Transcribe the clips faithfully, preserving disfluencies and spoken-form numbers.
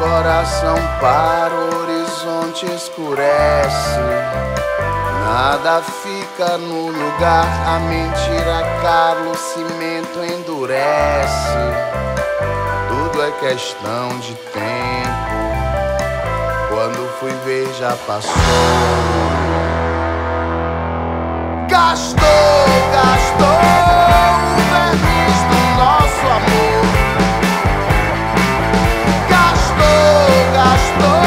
coração para o horizonte escurece. Nada fica no lugar, a mentira cala, o cimento endurece. Tudo é questão de tempo, quando fui ver já passou. Gastou, gastou o verniz do nosso amor. Gastou, gastou.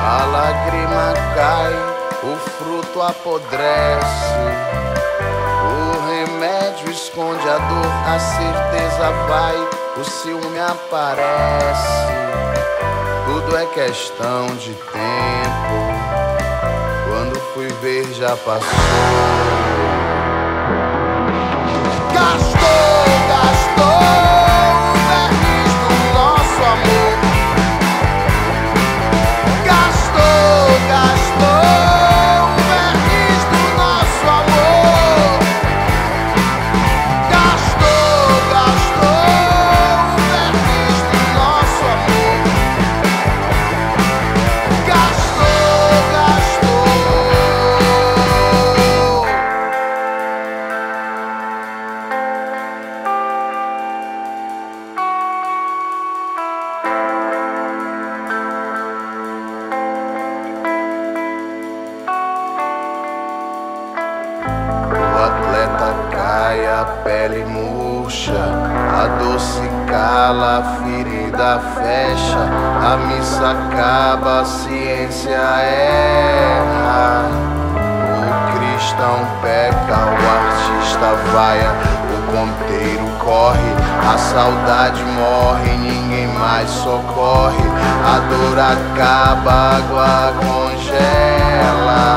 A lágrima cai, o fruto apodrece. O remédio esconde a dor, a certeza vai, o ciúme aparece. Tudo é questão de tempo, quando fui ver já passou. Gastou, gastou. A pele murcha, a dor se cala, a ferida fecha, a missa acaba, a ciência erra. O cristão peca, o artista vaia, o ponteiro corre, a saudade morre, ninguém mais socorre. A dor acaba, a água congela.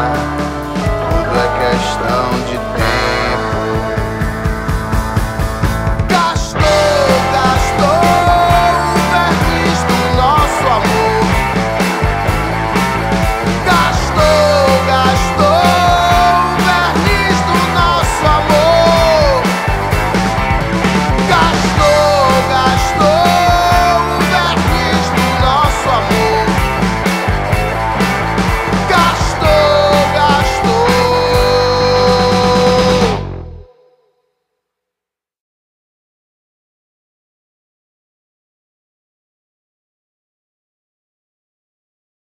Tudo é questão de